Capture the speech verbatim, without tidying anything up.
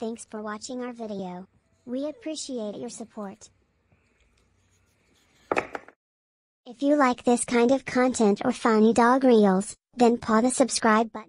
Thanks for watching our video. We appreciate your support. If you like this kind of content or funny dog reels, then paw the subscribe button.